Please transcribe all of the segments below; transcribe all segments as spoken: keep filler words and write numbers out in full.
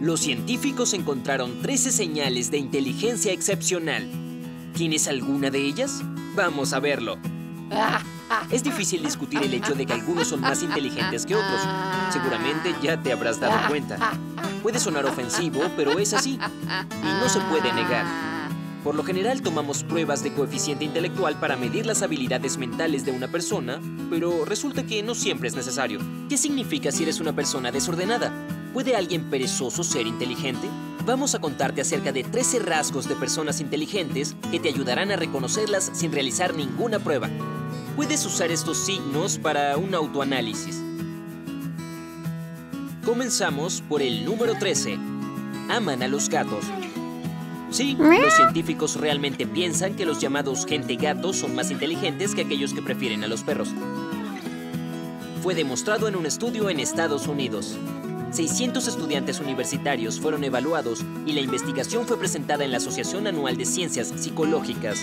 los científicos encontraron trece señales de inteligencia excepcional. ¿Tienes alguna de ellas? Vamos a verlo. Es difícil discutir el hecho de que algunos son más inteligentes que otros. Seguramente ya te habrás dado cuenta. Puede sonar ofensivo, pero es así. Y no se puede negar. Por lo general, tomamos pruebas de coeficiente intelectual para medir las habilidades mentales de una persona, pero resulta que no siempre es necesario. ¿Qué significa si eres una persona desordenada? ¿Puede alguien perezoso ser inteligente? Vamos a contarte acerca de trece rasgos de personas inteligentes que te ayudarán a reconocerlas sin realizar ninguna prueba. Puedes usar estos signos para un autoanálisis. Comenzamos por el número trece. Aman a los gatos. Sí, los científicos realmente piensan que los llamados gente gato son más inteligentes que aquellos que prefieren a los perros. Fue demostrado en un estudio en Estados Unidos. seiscientos estudiantes universitarios fueron evaluados y la investigación fue presentada en la Asociación Anual de Ciencias Psicológicas.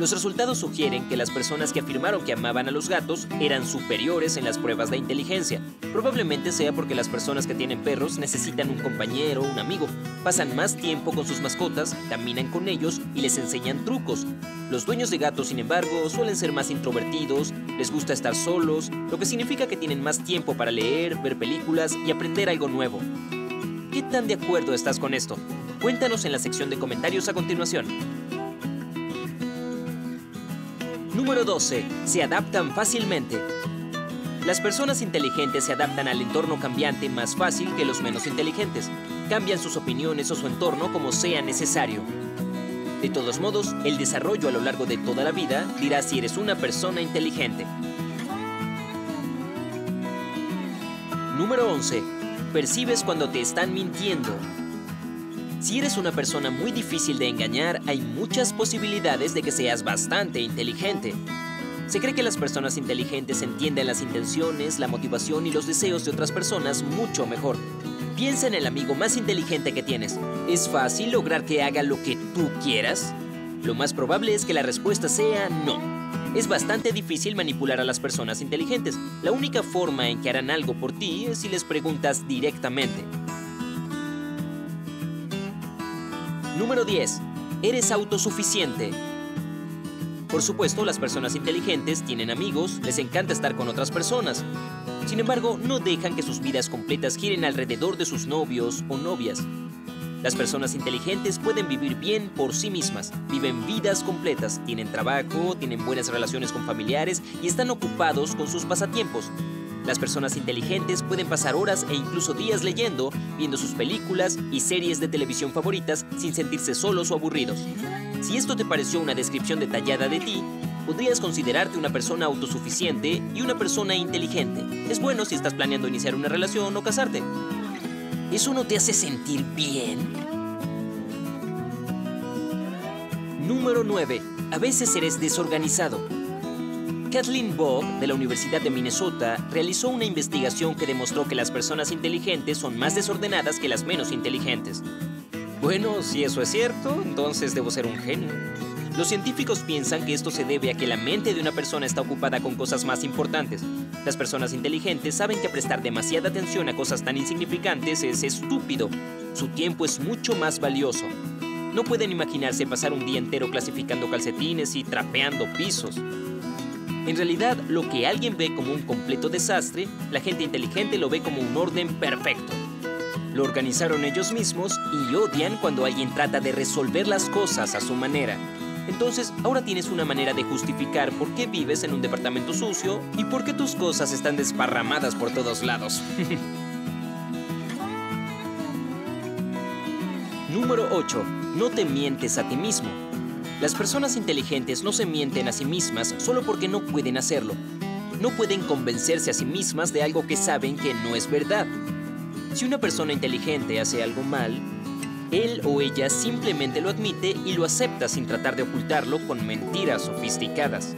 Los resultados sugieren que las personas que afirmaron que amaban a los gatos eran superiores en las pruebas de inteligencia. Probablemente sea porque las personas que tienen perros necesitan un compañero o un amigo, pasan más tiempo con sus mascotas, caminan con ellos y les enseñan trucos. Los dueños de gatos, sin embargo, suelen ser más introvertidos, les gusta estar solos, lo que significa que tienen más tiempo para leer, ver películas y aprender algo nuevo. ¿Qué tan de acuerdo estás con esto? Cuéntanos en la sección de comentarios a continuación. Número doce. Se adaptan fácilmente. Las personas inteligentes se adaptan al entorno cambiante más fácil que los menos inteligentes. Cambian sus opiniones o su entorno como sea necesario. De todos modos, el desarrollo a lo largo de toda la vida dirá si eres una persona inteligente. Número once. Percibes cuando te están mintiendo. Si eres una persona muy difícil de engañar, hay muchas posibilidades de que seas bastante inteligente. Se cree que las personas inteligentes entienden las intenciones, la motivación y los deseos de otras personas mucho mejor. Piensa en el amigo más inteligente que tienes. ¿Es fácil lograr que haga lo que tú quieras? Lo más probable es que la respuesta sea no. Es bastante difícil manipular a las personas inteligentes. La única forma en que harán algo por ti es si les preguntas directamente. Número diez. Eres autosuficiente. Por supuesto, las personas inteligentes tienen amigos, les encanta estar con otras personas. Sin embargo, no dejan que sus vidas completas giren alrededor de sus novios o novias. Las personas inteligentes pueden vivir bien por sí mismas, viven vidas completas, tienen trabajo, tienen buenas relaciones con familiares y están ocupados con sus pasatiempos. Las personas inteligentes pueden pasar horas e incluso días leyendo, viendo sus películas y series de televisión favoritas sin sentirse solos o aburridos. Si esto te pareció una descripción detallada de ti, podrías considerarte una persona autosuficiente y una persona inteligente. Es bueno si estás planeando iniciar una relación o casarte. ¿Eso no te hace sentir bien? Número nueve. A veces eres desorganizado. Kathleen Vogt, de la Universidad de Minnesota, realizó una investigación que demostró que las personas inteligentes son más desordenadas que las menos inteligentes. Bueno, si eso es cierto, entonces debo ser un genio. Los científicos piensan que esto se debe a que la mente de una persona está ocupada con cosas más importantes. Las personas inteligentes saben que prestar demasiada atención a cosas tan insignificantes es estúpido. Su tiempo es mucho más valioso. No pueden imaginarse pasar un día entero clasificando calcetines y trapeando pisos. En realidad, lo que alguien ve como un completo desastre, la gente inteligente lo ve como un orden perfecto. Lo organizaron ellos mismos y odian cuando alguien trata de resolver las cosas a su manera. Entonces, ahora tienes una manera de justificar por qué vives en un departamento sucio y por qué tus cosas están desparramadas por todos lados. Número ocho. No te mientes a ti mismo. Las personas inteligentes no se mienten a sí mismas solo porque no pueden hacerlo. No pueden convencerse a sí mismas de algo que saben que no es verdad. Si una persona inteligente hace algo mal, él o ella simplemente lo admite y lo acepta sin tratar de ocultarlo con mentiras sofisticadas.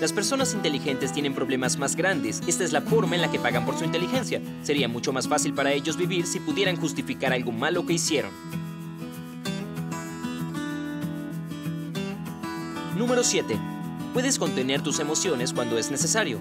Las personas inteligentes tienen problemas más grandes. Esta es la forma en la que pagan por su inteligencia. Sería mucho más fácil para ellos vivir si pudieran justificar algo malo que hicieron. Número siete. Puedes contener tus emociones cuando es necesario.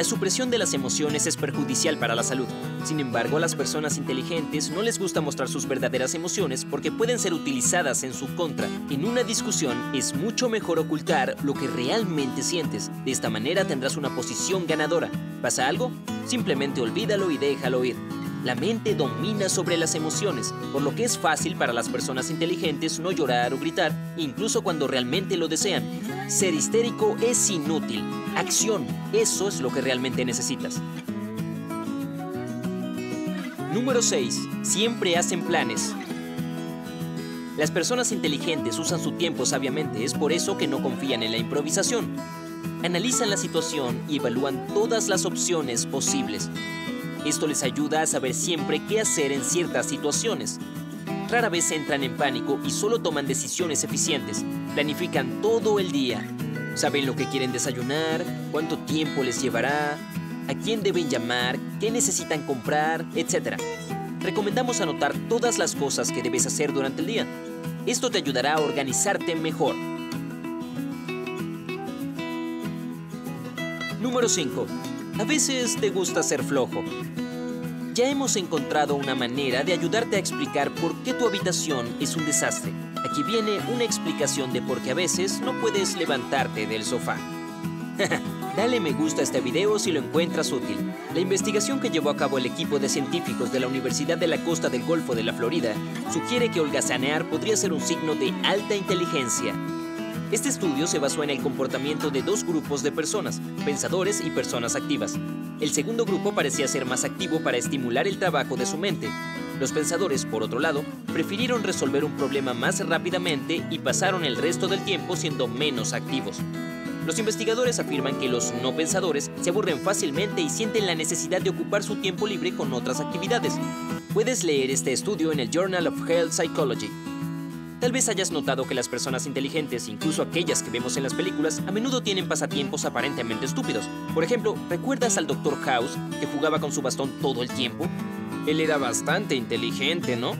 La supresión de las emociones es perjudicial para la salud. Sin embargo, a las personas inteligentes no les gusta mostrar sus verdaderas emociones porque pueden ser utilizadas en su contra. En una discusión es mucho mejor ocultar lo que realmente sientes. De esta manera tendrás una posición ganadora. ¿Pasa algo? Simplemente olvídalo y déjalo ir. La mente domina sobre las emociones, por lo que es fácil para las personas inteligentes no llorar o gritar, incluso cuando realmente lo desean. Ser histérico es inútil. Acción, eso es lo que realmente necesitas. Número seis. Siempre hacen planes. Las personas inteligentes usan su tiempo sabiamente, es por eso que no confían en la improvisación. Analizan la situación y evalúan todas las opciones posibles. Esto les ayuda a saber siempre qué hacer en ciertas situaciones. Rara vez entran en pánico y solo toman decisiones eficientes. Planifican todo el día. Saben lo que quieren desayunar, cuánto tiempo les llevará, a quién deben llamar, qué necesitan comprar, etcétera. Recomendamos anotar todas las cosas que debes hacer durante el día. Esto te ayudará a organizarte mejor. Número cinco. A veces te gusta ser flojo. Ya hemos encontrado una manera de ayudarte a explicar por qué tu habitación es un desastre. Aquí viene una explicación de por qué a veces no puedes levantarte del sofá. Dale me gusta a este video si lo encuentras útil. La investigación que llevó a cabo el equipo de científicos de la Universidad de la Costa del Golfo de la Florida sugiere que holgazanear podría ser un signo de alta inteligencia. Este estudio se basó en el comportamiento de dos grupos de personas, pensadores y personas activas. El segundo grupo parecía ser más activo para estimular el trabajo de su mente. Los pensadores, por otro lado, prefirieron resolver un problema más rápidamente y pasaron el resto del tiempo siendo menos activos. Los investigadores afirman que los no pensadores se aburren fácilmente y sienten la necesidad de ocupar su tiempo libre con otras actividades. Puedes leer este estudio en el Journal of Health Psychology. Tal vez hayas notado que las personas inteligentes, incluso aquellas que vemos en las películas, a menudo tienen pasatiempos aparentemente estúpidos. Por ejemplo, ¿recuerdas al doctor House, que jugaba con su bastón todo el tiempo? Él era bastante inteligente, ¿no?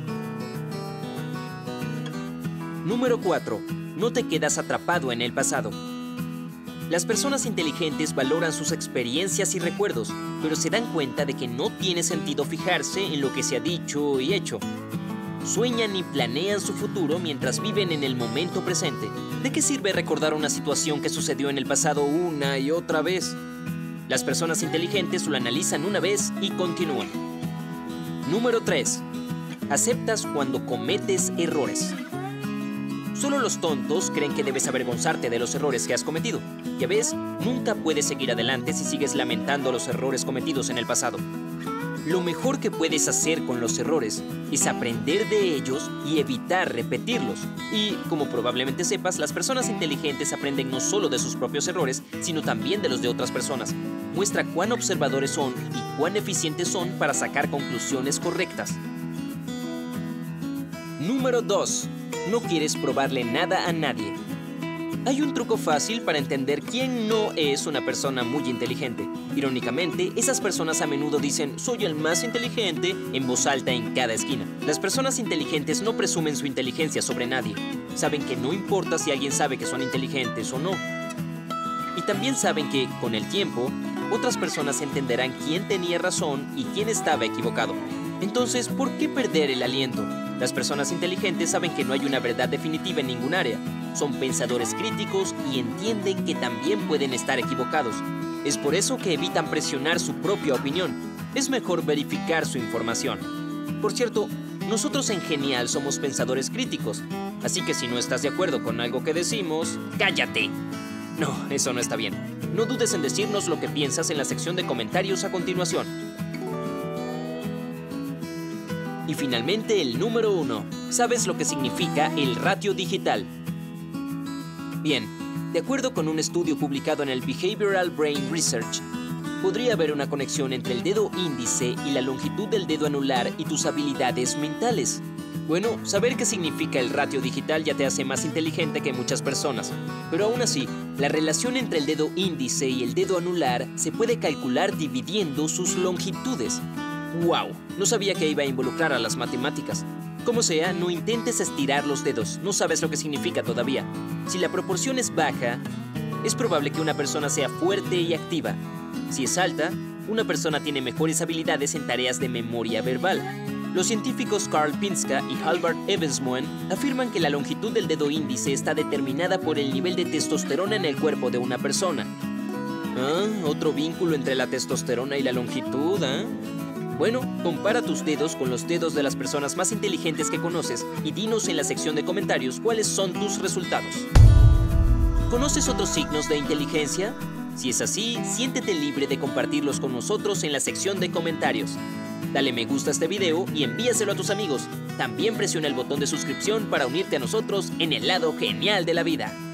Número cuatro. No te quedas atrapado en el pasado. Las personas inteligentes valoran sus experiencias y recuerdos, pero se dan cuenta de que no tiene sentido fijarse en lo que se ha dicho y hecho. Sueñan y planean su futuro mientras viven en el momento presente. ¿De qué sirve recordar una situación que sucedió en el pasado una y otra vez? Las personas inteligentes lo analizan una vez y continúan. Número tres. Aceptas cuando cometes errores. Solo los tontos creen que debes avergonzarte de los errores que has cometido. Ya ves, nunca puedes seguir adelante si sigues lamentando los errores cometidos en el pasado. Lo mejor que puedes hacer con los errores es aprender de ellos y evitar repetirlos. Y, como probablemente sepas, las personas inteligentes aprenden no solo de sus propios errores, sino también de los de otras personas. Muestra cuán observadores son y cuán eficientes son para sacar conclusiones correctas. Número dos. No quieres probarle nada a nadie. Hay un truco fácil para entender quién no es una persona muy inteligente. Irónicamente, esas personas a menudo dicen, soy el más inteligente, en voz alta en cada esquina. Las personas inteligentes no presumen su inteligencia sobre nadie. Saben que no importa si alguien sabe que son inteligentes o no. Y también saben que, con el tiempo, otras personas entenderán quién tenía razón y quién estaba equivocado. Entonces, ¿por qué perder el aliento? Las personas inteligentes saben que no hay una verdad definitiva en ningún área. Son pensadores críticos y entienden que también pueden estar equivocados. Es por eso que evitan presionar su propia opinión. Es mejor verificar su información. Por cierto, nosotros en Genial somos pensadores críticos. Así que si no estás de acuerdo con algo que decimos, ¡cállate! No, eso no está bien. No dudes en decirnos lo que piensas en la sección de comentarios a continuación. Y finalmente, el número uno. ¿Sabes lo que significa el ratio digital? Bien, de acuerdo con un estudio publicado en el Behavioral Brain Research, podría haber una conexión entre el dedo índice y la longitud del dedo anular y tus habilidades mentales. Bueno, saber qué significa el ratio digital ya te hace más inteligente que muchas personas. Pero aún así, la relación entre el dedo índice y el dedo anular se puede calcular dividiendo sus longitudes. ¡Wow! No sabía que iba a involucrar a las matemáticas. Como sea, no intentes estirar los dedos. No sabes lo que significa todavía. Si la proporción es baja, es probable que una persona sea fuerte y activa. Si es alta, una persona tiene mejores habilidades en tareas de memoria verbal. Los científicos Carl Pinska y Halvard Evansmoen afirman que la longitud del dedo índice está determinada por el nivel de testosterona en el cuerpo de una persona. Ah, otro vínculo entre la testosterona y la longitud, ¿eh? Bueno, compara tus dedos con los dedos de las personas más inteligentes que conoces y dinos en la sección de comentarios cuáles son tus resultados. ¿Conoces otros signos de inteligencia? Si es así, siéntete libre de compartirlos con nosotros en la sección de comentarios. Dale me gusta a este video y envíaselo a tus amigos. También presiona el botón de suscripción para unirte a nosotros en el lado genial de la vida.